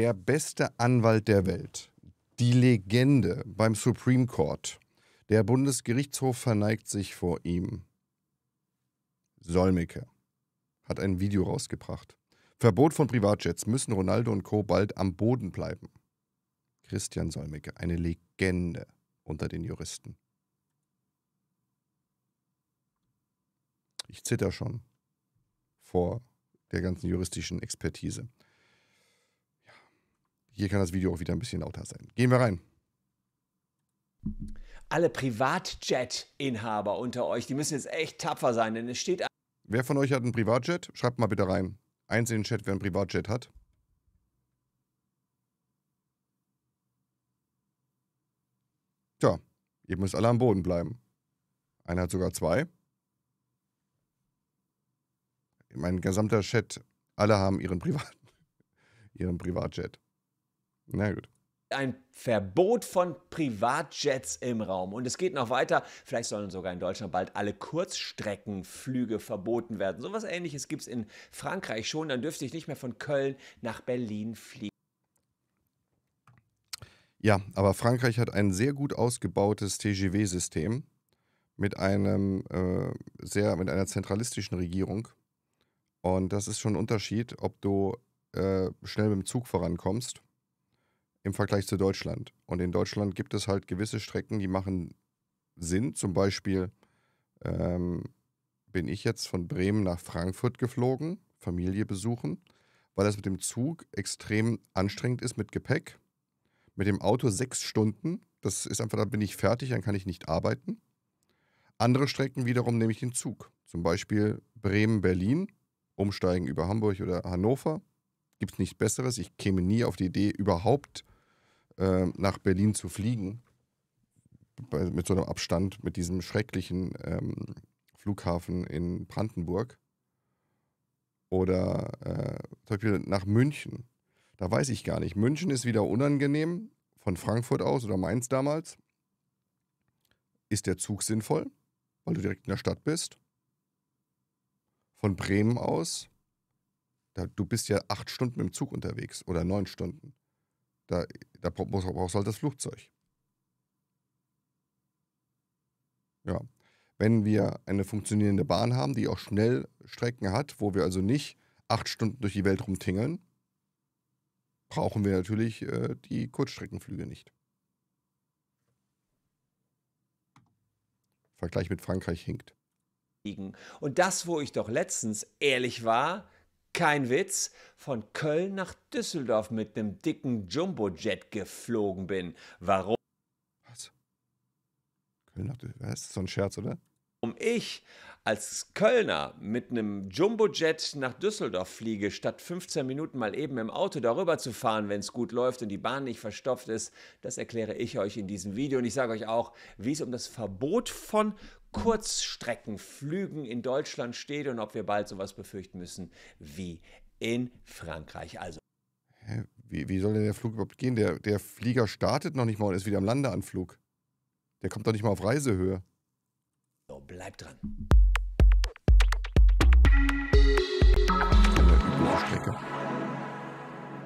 der beste Anwalt der Welt, die Legende beim Supreme Court, der Bundesgerichtshof verneigt sich vor ihm. Solmecke hat ein Video rausgebracht. Verbot von Privatjets, müssen Ronaldo und Co. bald am Boden bleiben. Christian Solmecke, eine Legende unter den Juristen. Ich zitter schon vor der ganzen juristischen Expertise. Ja. Hier kann das Video auch wieder ein bisschen lauter sein. Gehen wir rein. Alle Privatjet-Inhaber unter euch, die müssen jetzt echt tapfer sein, denn es steht... Wer von euch hat einen Privatjet? Schreibt mal bitte rein. Eins in den Chat, wer einen Privatjet hat. Tja, ihr müsst alle am Boden bleiben. Einer hat sogar zwei. Mein gesamter Chat, alle haben ihren Privatjet. Na gut. Ein Verbot von Privatjets im Raum. Und es geht noch weiter. Vielleicht sollen sogar in Deutschland bald alle Kurzstreckenflüge verboten werden. Sowas Ähnliches gibt es in Frankreich schon. Dann dürfte ich nicht mehr von Köln nach Berlin fliegen. Ja, aber Frankreich hat ein sehr gut ausgebautes TGV-System mit einer zentralistischen Regierung. Und das ist schon ein Unterschied, ob du schnell mit dem Zug vorankommst im Vergleich zu Deutschland. Und in Deutschland gibt es halt gewisse Strecken, die machen Sinn. Zum Beispiel bin ich jetzt von Bremen nach Frankfurt geflogen, Familie besuchen, weil das mit dem Zug extrem anstrengend ist mit Gepäck. Mit dem Auto 6 Stunden. Das ist einfach, dann bin ich fertig, dann kann ich nicht arbeiten. Andere Strecken wiederum nehme ich den Zug. Zum Beispiel Bremen-Berlin. Umsteigen über Hamburg oder Hannover. Gibt es nichts Besseres. Ich käme nie auf die Idee, überhaupt nach Berlin zu fliegen. Mit so einem Abstand, mit diesem schrecklichen Flughafen in Brandenburg. Oder zum Beispiel nach München. Da weiß ich gar nicht. München ist wieder unangenehm. Von Frankfurt aus oder Mainz damals. Ist der Zug sinnvoll, weil du direkt in der Stadt bist? Von Bremen aus, du bist ja 8 Stunden im Zug unterwegs oder 9 Stunden. Da brauchst du halt das Flugzeug. Ja. Wenn wir eine funktionierende Bahn haben, die auch Schnellstrecken hat, wo wir also nicht 8 Stunden durch die Welt rumtingeln, brauchen wir natürlich die Kurzstreckenflüge nicht. Vergleich mit Frankreich hinkt. Und das, wo ich doch letztens ehrlich war, kein Witz, von Köln nach Düsseldorf mit einem dicken Jumbojet geflogen bin. Warum? Was? Köln nach Düsseldorf? Das ist so ein Scherz, oder? Warum ich als Kölner mit einem Jumbojet nach Düsseldorf fliege, statt 15 Minuten mal eben im Auto darüber zu fahren, wenn es gut läuft und die Bahn nicht verstopft ist, das erkläre ich euch in diesem Video. Und ich sage euch auch, wie es um das Verbot von Kurzstreckenflügen in Deutschland steht und ob wir bald sowas befürchten müssen wie in Frankreich. Also wie soll denn der Flug überhaupt gehen? Der Flieger startet noch nicht mal und ist wieder am Landeanflug. Der kommt doch nicht mal auf Reisehöhe. So, bleibt dran.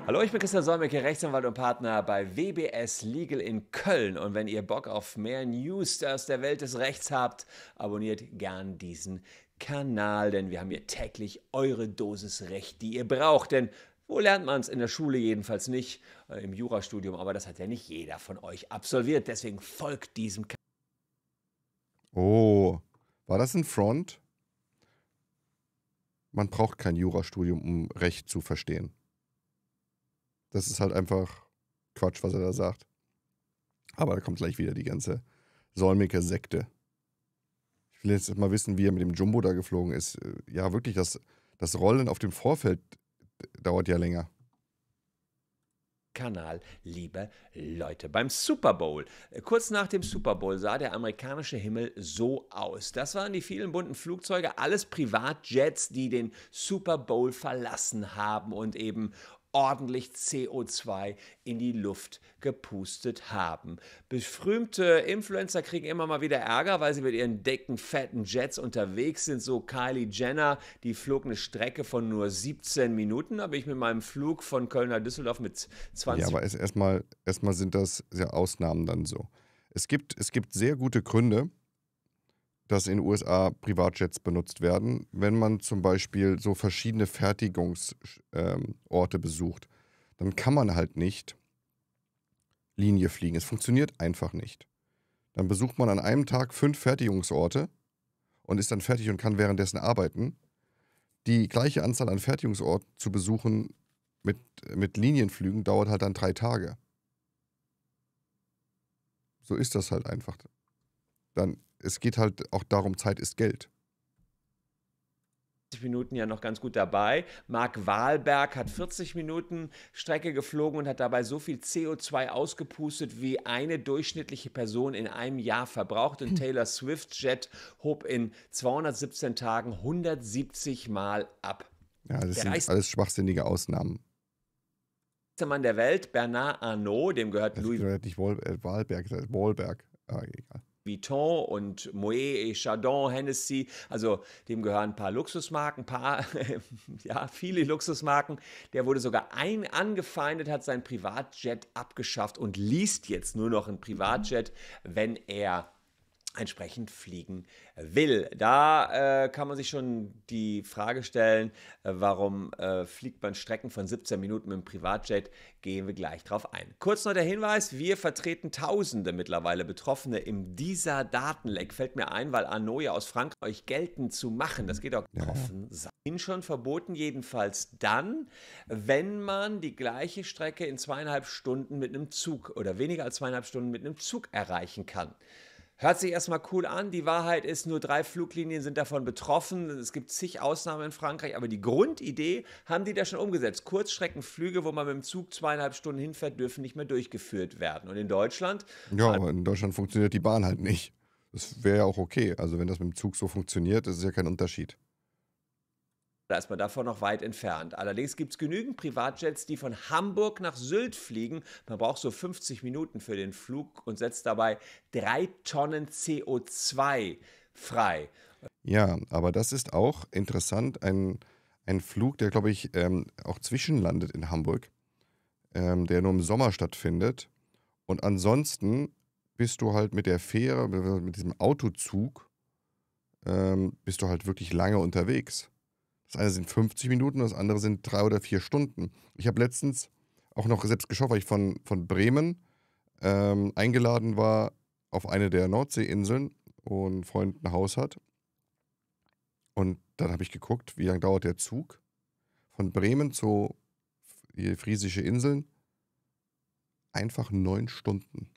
Hallo, ich bin Christian Solmecke, Rechtsanwalt und Partner bei WBS Legal in Köln. Und wenn ihr Bock auf mehr News aus der Welt des Rechts habt, abonniert gern diesen Kanal, denn wir haben hier täglich eure Dosis Recht, die ihr braucht. Denn wo lernt man es? In der Schule jedenfalls nicht, im Jurastudium, aber das hat ja nicht jeder von euch absolviert. Deswegen folgt diesem Kanal. Oh, war das ein Front? Man braucht kein Jurastudium, um Recht zu verstehen. Das ist halt einfach Quatsch, was er da sagt. Aber da kommt gleich wieder die ganze Solmecke-Sekte. Ich will jetzt mal wissen, wie er mit dem Jumbo da geflogen ist. Ja, wirklich, das Rollen auf dem Vorfeld dauert ja länger. Kanal, liebe Leute. Beim Super Bowl, kurz nach dem Super Bowl, sah der amerikanische Himmel so aus. Das waren die vielen bunten Flugzeuge, alles Privatjets, die den Super Bowl verlassen haben und eben ordentlich CO2 in die Luft gepustet haben. Berühmte Influencer kriegen immer mal wieder Ärger, weil sie mit ihren dicken, fetten Jets unterwegs sind. So Kylie Jenner, die flog eine Strecke von nur 17 Minuten. Da bin ich mit meinem Flug von Köln nach Düsseldorf mit 20... Ja, aber erstmal sind das ja Ausnahmen dann so. Es gibt sehr gute Gründe, dass in den USA Privatjets benutzt werden, wenn man zum Beispiel so verschiedene Fertigungsorte besucht. Dann kann man halt nicht Linie fliegen. Es funktioniert einfach nicht. Dann besucht man an einem Tag 5 Fertigungsorte und ist dann fertig und kann währenddessen arbeiten. Die gleiche Anzahl an Fertigungsorten zu besuchen mit Linienflügen dauert halt dann 3 Tage. So ist das halt einfach. Dann, es geht halt auch darum, Zeit ist Geld. Minuten ja noch ganz gut dabei. Mark Wahlberg hat 40 Minuten Strecke geflogen und hat dabei so viel CO2 ausgepustet, wie eine durchschnittliche Person in einem Jahr verbraucht. Und Taylor Swift Jet hob in 217 Tagen 170 Mal ab. Ja, das sind alles schwachsinnige Ausnahmen. Der Mann der Welt, Bernard Arnault, dem gehört Louis Wahlberg. Ah, egal. Vuitton und Moët Chandon, Hennessy, also dem gehören ein paar Luxusmarken, viele Luxusmarken. Der wurde sogar angefeindet, hat sein Privatjet abgeschafft und liest jetzt nur noch ein Privatjet, wenn er entsprechend fliegen will. Da kann man sich schon die Frage stellen, warum fliegt man Strecken von 17 Minuten mit dem Privatjet? Gehen wir gleich drauf ein. Kurz noch der Hinweis, wir vertreten Tausende mittlerweile Betroffene in dieser Datenleck. Fällt mir ein, weil Arnault ja aus Frankreich euch geltend zu machen, das geht auch offen sein. Ihnen schon verboten, jedenfalls dann, wenn man die gleiche Strecke in 2,5 Stunden mit einem Zug oder weniger als 2,5 Stunden mit einem Zug erreichen kann. Hört sich erstmal cool an. Die Wahrheit ist, nur 3 Fluglinien sind davon betroffen. Es gibt zig Ausnahmen in Frankreich, aber die Grundidee haben die da schon umgesetzt. Kurzstreckenflüge, wo man mit dem Zug 2,5 Stunden hinfährt, dürfen nicht mehr durchgeführt werden. Und in Deutschland... Ja, aber in Deutschland funktioniert die Bahn halt nicht. Das wäre ja auch okay. Also wenn das mit dem Zug so funktioniert, das ist ja kein Unterschied. Da ist man davon noch weit entfernt. Allerdings gibt es genügend Privatjets, die von Hamburg nach Sylt fliegen. Man braucht so 50 Minuten für den Flug und setzt dabei 3 Tonnen CO2 frei. Ja, aber das ist auch interessant. Ein Flug, der, glaube ich, auch zwischenlandet in Hamburg, der nur im Sommer stattfindet. Und ansonsten bist du halt mit der Fähre, mit diesem Autozug, bist du halt wirklich lange unterwegs. Das eine sind 50 Minuten, das andere sind 3 oder 4 Stunden. Ich habe letztens auch noch selbst geschaut, weil ich von Bremen eingeladen war auf eine der Nordseeinseln und ein Freund ein Haus hat. Und dann habe ich geguckt, wie lange dauert der Zug von Bremen zu Friesische Inseln. Einfach 9 Stunden.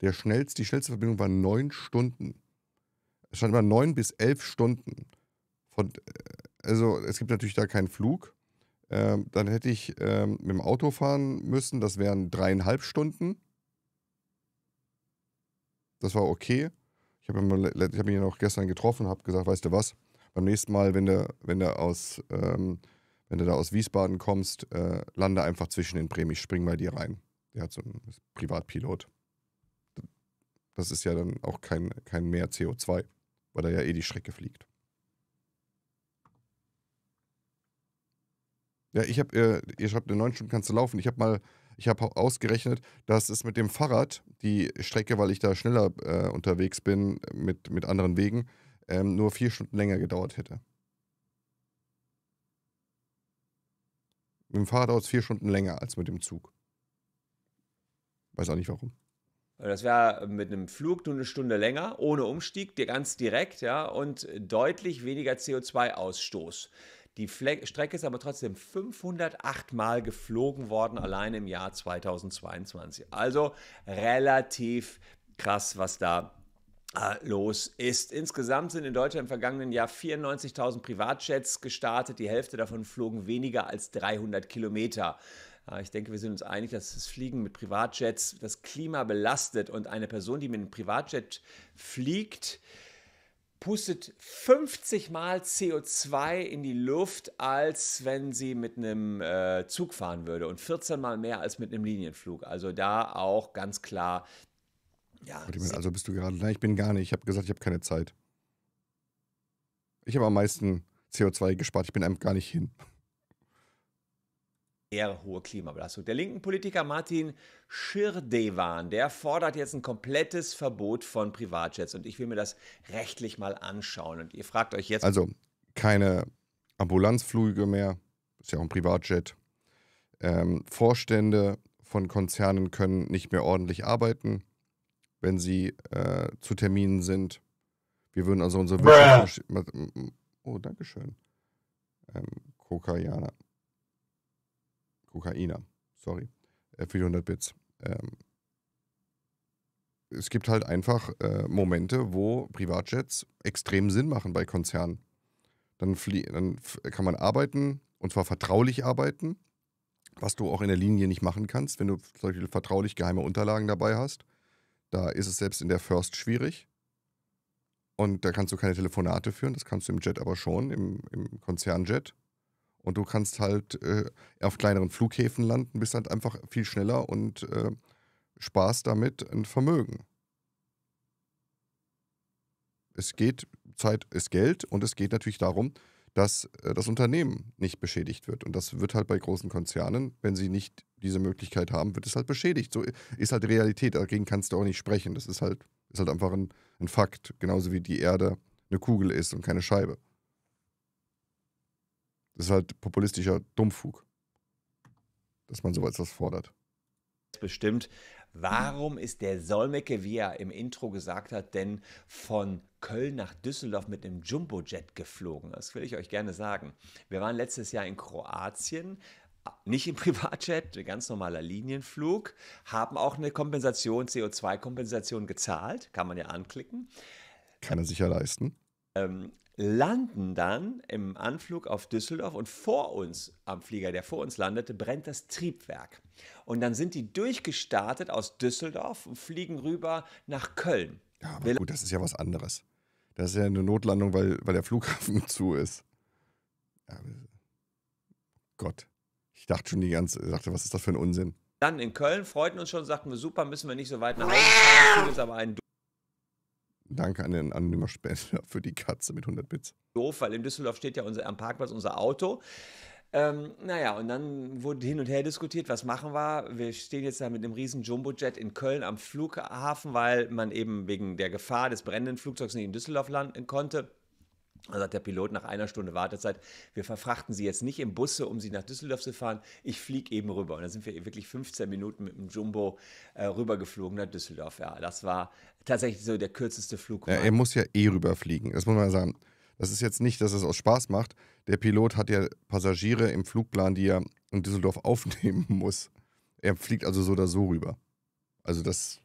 Die schnellste Verbindung war 9 Stunden. Es stand immer 9 bis 11 Stunden. Also es gibt natürlich da keinen Flug. Dann hätte ich mit dem Auto fahren müssen. Das wären 3,5 Stunden. Das war okay. Ich hab ihn ja noch gestern getroffen und habe gesagt, weißt du was, beim nächsten Mal, wenn du da aus Wiesbaden kommst, lande einfach zwischen den Bremen. Ich spring bei dir rein. Der hat so einen Privatpilot. Das ist ja dann auch kein mehr CO2, weil er ja eh die Strecke fliegt. Ja, ihr schreibt, in 9 Stunden kannst du laufen. Ich habe ausgerechnet, dass es mit dem Fahrrad die Strecke, weil ich da schneller unterwegs bin mit anderen Wegen, nur 4 Stunden länger gedauert hätte. Mit dem Fahrrad dauert es 4 Stunden länger als mit dem Zug. Weiß auch nicht warum. Das wäre mit einem Flug nur 1 Stunde länger, ohne Umstieg, ganz direkt, ja, und deutlich weniger CO2-Ausstoß. Die Strecke ist aber trotzdem 508 Mal geflogen worden, allein im Jahr 2022. Also relativ krass, was da los ist. Insgesamt sind in Deutschland im vergangenen Jahr 94.000 Privatjets gestartet. Die Hälfte davon flogen weniger als 300 Kilometer. Ich denke, wir sind uns einig, dass das Fliegen mit Privatjets das Klima belastet. Und eine Person, die mit einem Privatjet fliegt, pustet 50 Mal CO2 in die Luft, als wenn sie mit einem Zug fahren würde, und 14 Mal mehr als mit einem Linienflug. Also da auch ganz klar. Ja, also bist du gerade? Nein, ich bin gar nicht. Ich habe gesagt, ich habe keine Zeit. Ich habe am meisten CO2 gespart. Ich bin einfach gar nicht hin. Sehr hohe Klimabelastung. Der linken Politiker Martin Schirdewan, der fordert jetzt ein komplettes Verbot von Privatjets. Und ich will mir das rechtlich mal anschauen. Und ihr fragt euch jetzt... Also keine Ambulanzflüge mehr, ist ja auch ein Privatjet. Vorstände von Konzernen können nicht mehr ordentlich arbeiten, wenn sie zu Terminen sind. Wir würden also unsere Wirtschaft... Oh, dankeschön. Kokainer, sorry, für die 100 Bits. Es gibt halt einfach Momente, wo Privatjets extrem Sinn machen bei Konzernen. Dann kann man arbeiten, und zwar vertraulich arbeiten, was du auch in der Linie nicht machen kannst, wenn du solche vertraulich geheime Unterlagen dabei hast. Da ist es selbst in der First schwierig. Und da kannst du keine Telefonate führen, das kannst du im Jet aber schon, im Konzernjet. Und du kannst halt auf kleineren Flughäfen landen, bist halt einfach viel schneller und sparst damit ein Vermögen. Es geht, Zeit ist Geld, und es geht natürlich darum, dass das Unternehmen nicht beschädigt wird. Und das wird halt bei großen Konzernen, wenn sie nicht diese Möglichkeit haben, wird es halt beschädigt. So ist halt Realität, dagegen kannst du auch nicht sprechen. Das ist halt einfach ein Fakt, genauso wie die Erde eine Kugel ist und keine Scheibe. Das ist halt populistischer Dummfug, dass man so etwas fordert. Bestimmt. Warum ist der Solmecke, wie er im Intro gesagt hat, denn von Köln nach Düsseldorf mit einem Jumbojet geflogen? Das will ich euch gerne sagen. Wir waren letztes Jahr in Kroatien, nicht im Privatjet, ein ganz normaler Linienflug, haben auch eine Kompensation, CO2-Kompensation gezahlt, kann man ja anklicken. Kann er sich ja leisten. Landen dann im Anflug auf Düsseldorf, und vor uns, am Flieger, der vor uns landete, brennt das Triebwerk. Und dann sind die durchgestartet aus Düsseldorf und fliegen rüber nach Köln. Ja, aber gut, das ist ja was anderes. Das ist ja eine Notlandung, weil der Flughafen zu ist. Ja, Gott, ich dachte schon was ist das für ein Unsinn? Dann in Köln, freuten uns schon, sagten wir, super, müssen wir nicht so weit nach Hause fahren, ist aber ein Danke an den anonymen Spender für die Katze mit 100 Bits. Doof, weil in Düsseldorf steht ja am Parkplatz unser Auto. Naja, und dann wurde hin und her diskutiert, was machen wir? Wir stehen jetzt da mit einem riesen Jumbojet in Köln am Flughafen, weil man eben wegen der Gefahr des brennenden Flugzeugs nicht in Düsseldorf landen konnte. Da sagt der Pilot nach einer Stunde Wartezeit, wir verfrachten Sie jetzt nicht im Busse, um Sie nach Düsseldorf zu fahren, ich fliege eben rüber. Und dann sind wir wirklich 15 Minuten mit dem Jumbo rübergeflogen nach Düsseldorf. Ja, das war tatsächlich so der kürzeste Flug. Ja, er muss ja rüberfliegen, das muss man sagen. Das ist jetzt nicht, dass es aus Spaß macht. Der Pilot hat ja Passagiere im Flugplan, die er in Düsseldorf aufnehmen muss. Er fliegt also so oder so rüber. Also das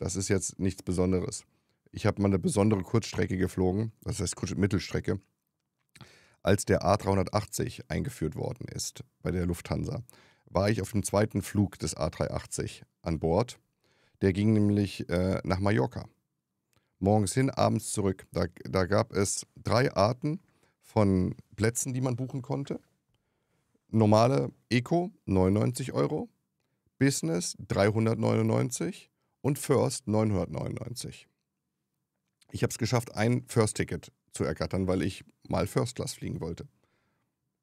ist jetzt nichts Besonderes. Ich habe mal eine besondere Kurzstrecke geflogen, das heißt Mittelstrecke, als der A380 eingeführt worden ist bei der Lufthansa, war ich auf dem zweiten Flug des A380 an Bord. Der ging nämlich nach Mallorca. Morgens hin, abends zurück. Da gab es 3 Arten von Plätzen, die man buchen konnte. Normale Eco, 99 €, Business, 399 € und First, 999 €. Ich habe es geschafft, ein First-Ticket zu ergattern, weil ich mal First-Class fliegen wollte.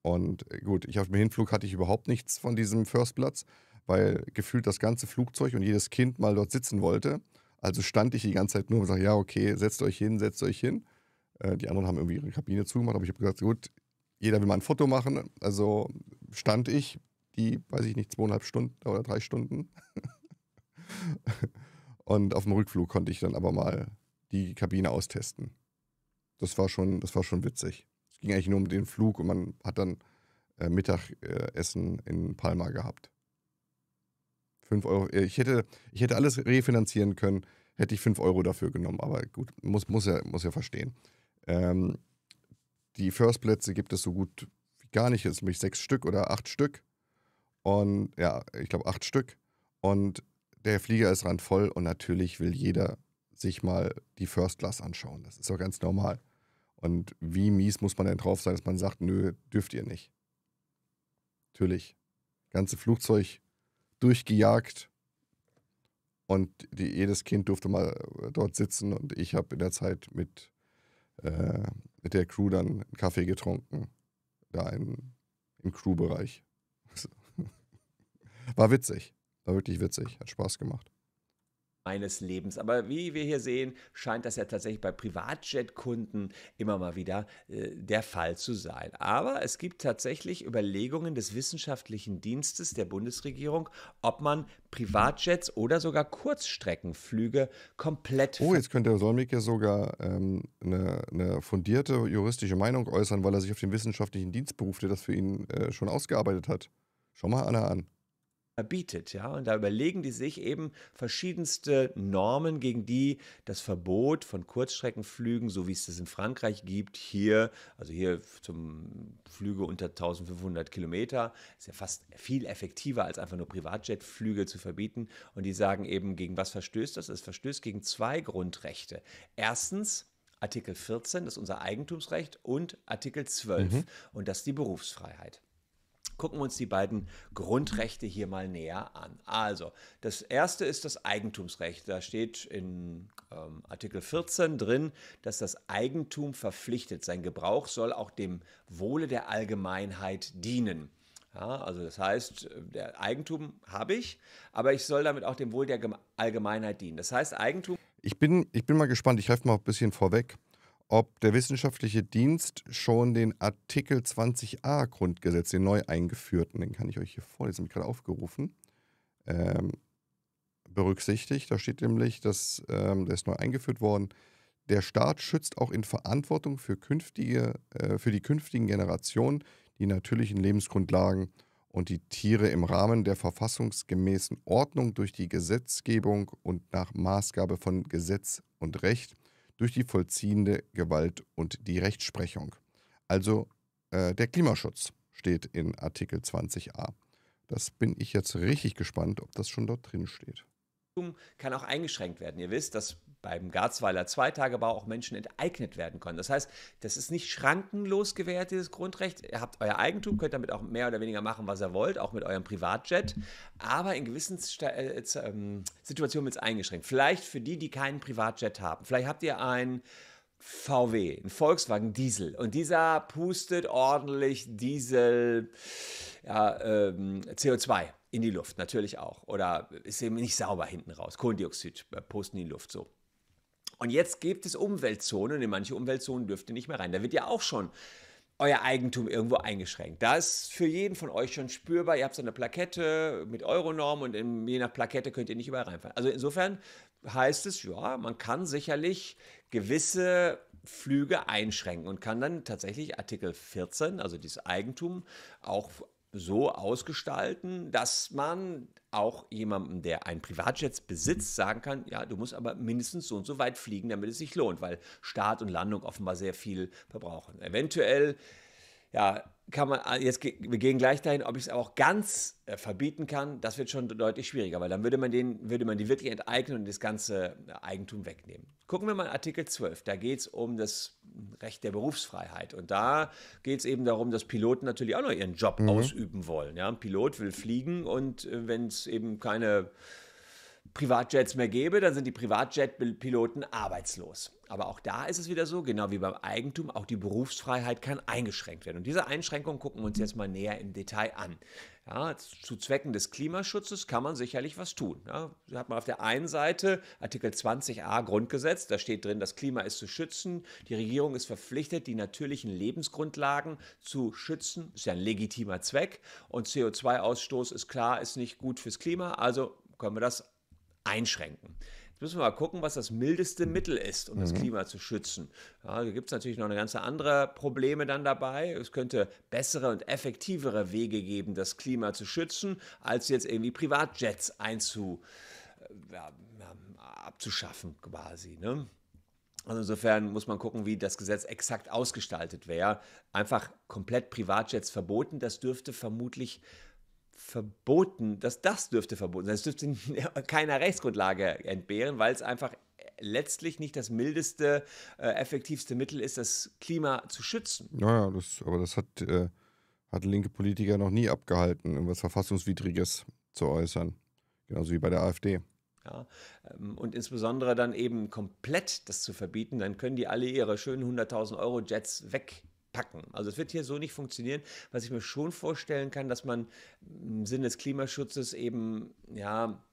Und gut, auf dem Hinflug hatte ich überhaupt nichts von diesem First-Platz, weil gefühlt das ganze Flugzeug und jedes Kind mal dort sitzen wollte. Also stand ich die ganze Zeit nur und sagte, ja, okay, setzt euch hin, setzt euch hin. Die anderen haben irgendwie ihre Kabine zugemacht, aber ich habe gesagt, gut, jeder will mal ein Foto machen. Also stand ich die, weiß ich nicht, 2,5 Stunden oder 3 Stunden. Und auf dem Rückflug konnte ich dann aber mal die Kabine austesten. Das war schon witzig. Es ging eigentlich nur um den Flug, und man hat dann Mittagessen in Palma gehabt. 5 €. Ich hätte alles refinanzieren können, hätte ich 5 € dafür genommen, aber gut, muss ja verstehen. Die First-Plätze gibt es so gut wie gar nicht. Es sind nämlich 6 Stück oder 8 Stück. Und ja, ich glaube 8 Stück. Und der Flieger ist randvoll, und natürlich will jeder sich mal die First Class anschauen. Das ist doch ganz normal. Und wie mies muss man denn drauf sein, dass man sagt, nö, dürft ihr nicht. Natürlich. Ganze Flugzeug durchgejagt und jedes Kind durfte mal dort sitzen und ich habe in der Zeit mit der Crew dann einen Kaffee getrunken, da im Crew-Bereich. War witzig, war wirklich witzig, hat Spaß gemacht. Meines Lebens. Aber wie wir hier sehen, scheint das ja tatsächlich bei Privatjet-Kunden immer mal wieder der Fall zu sein. Aber es gibt tatsächlich Überlegungen des wissenschaftlichen Dienstes der Bundesregierung, ob man Privatjets oder sogar Kurzstreckenflüge komplett... Oh, jetzt könnte der Solmecke sogar eine fundierte juristische Meinung äußern, weil er sich auf den wissenschaftlichen Dienst beruft, der das für ihn schon ausgearbeitet hat. Schau mal Anna an. Verbietet, ja, und da überlegen die sich eben verschiedenste Normen, gegen die das Verbot von Kurzstreckenflügen, so wie es das in Frankreich gibt, hier, also hier zum Flüge unter 1500 Kilometer, ist ja fast viel effektiver als einfach nur Privatjetflüge zu verbieten. Und die sagen eben, gegen was verstößt das? Es verstößt gegen zwei Grundrechte. Erstens, Artikel 14, das ist unser Eigentumsrecht, und Artikel 12, und das ist die Berufsfreiheit. Gucken wir uns die beiden Grundrechte hier mal näher an. Also, das erste ist das Eigentumsrecht. Da steht in Artikel 14 drin, dass das Eigentum verpflichtet. Sein Gebrauch soll auch dem Wohle der Allgemeinheit dienen. Ja, also das heißt, der Eigentum habe ich, aber ich soll damit auch dem Wohl der Allgemeinheit dienen. Das heißt, Eigentum... Ich bin mal gespannt, ich helfe mal ein bisschen vorweg, ob der wissenschaftliche Dienst schon den Artikel 20a Grundgesetz, den neu eingeführten, den kann ich euch hier vorlesen, habe ich gerade aufgerufen, berücksichtigt. Da steht nämlich, dass der ist neu eingeführt worden. Der Staat schützt auch in Verantwortung für die künftigen Generationen die natürlichen Lebensgrundlagen und die Tiere im Rahmen der verfassungsgemäßen Ordnung durch die Gesetzgebung und nach Maßgabe von Gesetz und Recht, durch die vollziehende Gewalt und die Rechtsprechung. Also der Klimaschutz steht in Artikel 20a. Das bin ich jetzt richtig gespannt, ob das schon dort drin steht. Kann auch eingeschränkt werden. Ihr wisst, dass beim Garzweiler Zweitagebau auch Menschen enteignet werden können. Das heißt, das ist nicht schrankenlos gewährt, dieses Grundrecht. Ihr habt euer Eigentum, könnt damit auch mehr oder weniger machen, was ihr wollt, auch mit eurem Privatjet. Aber in gewissen Situationen wird es eingeschränkt. Vielleicht für die, die keinen Privatjet haben. Vielleicht habt ihr einen VW, einen Volkswagen Diesel. Und dieser pustet ordentlich Diesel, ja, CO2. In die Luft, natürlich auch. Oder ist eben nicht sauber hinten raus. Kohlendioxid posten in die Luft, so. Und jetzt gibt es Umweltzonen, in manche Umweltzonen dürft ihr nicht mehr rein. Da wird ja auch schon euer Eigentum irgendwo eingeschränkt. Da ist für jeden von euch schon spürbar, ihr habt so eine Plakette mit Euronorm und je nach Plakette könnt ihr nicht überall reinfahren. Also insofern heißt es, ja, man kann sicherlich gewisse Flüge einschränken und kann dann tatsächlich Artikel 14, also dieses Eigentum, auch so ausgestalten, dass man auch jemandem, der einen Privatjet besitzt, sagen kann, ja, du musst aber mindestens so und so weit fliegen, damit es sich lohnt, weil Start und Landung offenbar sehr viel verbrauchen. Eventuell, ja, kann man, jetzt wir gehen gleich dahin, ob ich es auch ganz verbieten kann, das wird schon deutlich schwieriger, weil dann würde man die wirklich enteignen und das ganze Eigentum wegnehmen. Gucken wir mal Artikel 12, da geht es um das Recht der Berufsfreiheit und da geht es eben darum, dass Piloten natürlich auch noch ihren Job ausüben wollen. Ja? Ein Pilot will fliegen und wenn es eben keine Privatjets mehr gäbe, dann sind die Privatjet-Piloten arbeitslos. Aber auch da ist es wieder so, genau wie beim Eigentum, auch die Berufsfreiheit kann eingeschränkt werden. Und diese Einschränkung gucken wir uns jetzt mal näher im Detail an. Ja, zu Zwecken des Klimaschutzes kann man sicherlich was tun. Ja, da hat man auf der einen Seite Artikel 20a Grundgesetz, da steht drin, das Klima ist zu schützen, die Regierung ist verpflichtet, die natürlichen Lebensgrundlagen zu schützen, ist ja ein legitimer Zweck und CO2-Ausstoß ist klar, ist nicht gut fürs Klima, also können wir das einschränken. Jetzt müssen wir mal gucken, was das mildeste Mittel ist, um das Klima zu schützen. Ja, da gibt es natürlich noch eine ganze andere Probleme dann dabei. Es könnte bessere und effektivere Wege geben, das Klima zu schützen, als jetzt irgendwie Privatjets abzuschaffen quasi, ne? Also insofern muss man gucken, wie das Gesetz exakt ausgestaltet wäre. Einfach komplett Privatjets verboten, das dürfte vermutlich verboten, das dürfte keiner Rechtsgrundlage entbehren, weil es einfach letztlich nicht das mildeste, effektivste Mittel ist, das Klima zu schützen. Naja, das hat linke Politiker noch nie abgehalten, irgendwas Verfassungswidriges zu äußern. Genauso wie bei der AfD. Ja, und insbesondere dann eben komplett das zu verbieten, dann können die alle ihre schönen 100.000 Euro Jets wegpacken. Also es wird hier so nicht funktionieren. Was ich mir schon vorstellen kann, dass man im Sinne des Klimaschutzes eben, ja,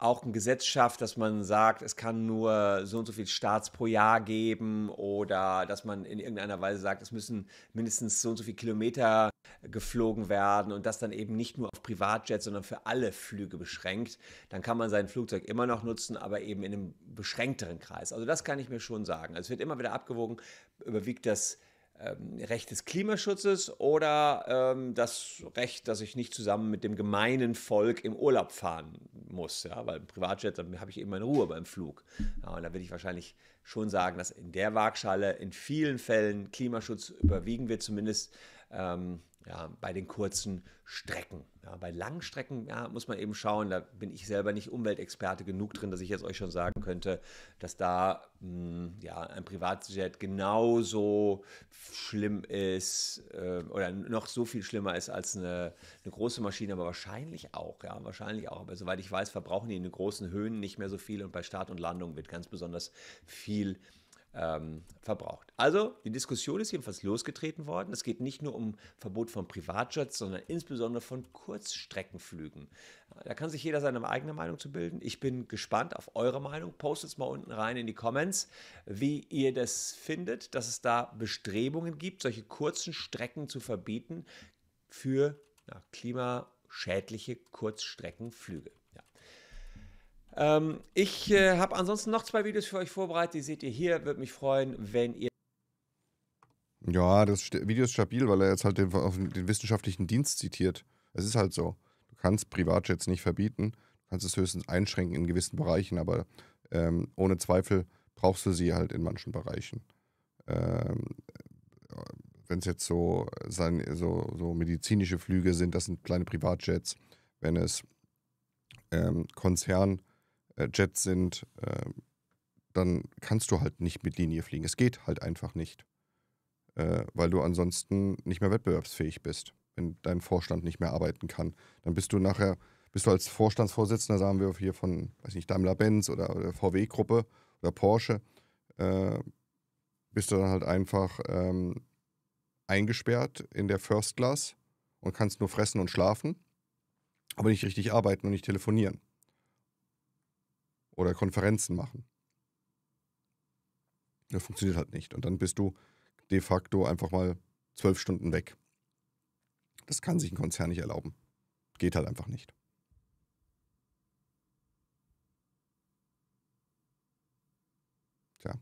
auch ein Gesetz schafft, dass man sagt, es kann nur so und so viel Starts pro Jahr geben oder dass man in irgendeiner Weise sagt, es müssen mindestens so und so viele Kilometer geflogen werden und das dann eben nicht nur auf Privatjets, sondern für alle Flüge beschränkt. Dann kann man sein Flugzeug immer noch nutzen, aber eben in einem beschränkteren Kreis. Also das kann ich mir schon sagen. Also es wird immer wieder abgewogen, überwiegt das Recht des Klimaschutzes oder das Recht, dass ich nicht zusammen mit dem gemeinen Volk im Urlaub fahren muss. Ja? Weil im Privatjet, dann habe ich eben meine Ruhe beim Flug. Ja, und da will ich wahrscheinlich schon sagen, dass in der Waagschale in vielen Fällen Klimaschutz überwiegen wird, zumindest ja, bei den kurzen Strecken. Ja, bei langen Strecken muss man eben schauen, da bin ich selber nicht Umweltexperte genug drin, dass ich jetzt euch schon sagen könnte, dass da ein Privatjet genauso schlimm ist oder noch so viel schlimmer ist als eine große Maschine, aber wahrscheinlich auch. Ja, wahrscheinlich auch. Aber soweit ich weiß, verbrauchen die in den großen Höhen nicht mehr so viel und bei Start und Landung wird ganz besonders viel verbraucht. Also die Diskussion ist jedenfalls losgetreten worden. Es geht nicht nur um Verbot von Privatjets, sondern insbesondere von Kurzstreckenflügen. Da kann sich jeder seine eigene Meinung zu bilden. Ich bin gespannt auf eure Meinung. Postet es mal unten rein in die Comments, wie ihr das findet, dass es da Bestrebungen gibt, solche kurzen Strecken zu verbieten für klimaschädliche Kurzstreckenflüge. Ich habe ansonsten noch 2 Videos für euch vorbereitet, die seht ihr hier, würde mich freuen, wenn ihr... Ja, das Video ist stabil, weil er jetzt halt den wissenschaftlichen Dienst zitiert. Es ist halt so, du kannst Privatjets nicht verbieten, du kannst es höchstens einschränken in gewissen Bereichen, aber ohne Zweifel brauchst du sie halt in manchen Bereichen. Wenn es jetzt so medizinische Flüge sind, das sind kleine Privatjets, wenn es Konzern... Jets sind, dann kannst du halt nicht mit Linie fliegen. Es geht halt einfach nicht, weil du ansonsten nicht mehr wettbewerbsfähig bist, wenn dein Vorstand nicht mehr arbeiten kann. Dann bist du nachher, als Vorstandsvorsitzender, sagen wir hier von, weiß nicht, Daimler-Benz oder VW-Gruppe oder Porsche, bist du dann halt einfach eingesperrt in der First Class und kannst nur fressen und schlafen, aber nicht richtig arbeiten und nicht telefonieren. Oder Konferenzen machen. Das funktioniert halt nicht. Und dann bist du de facto einfach mal 12 Stunden weg. Das kann sich ein Konzern nicht erlauben. Geht halt einfach nicht. Tja.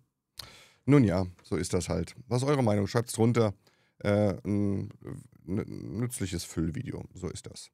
Nun ja, so ist das halt. Was ist eure Meinung? Schreibt es drunter. Ein nützliches Füllvideo. So ist das.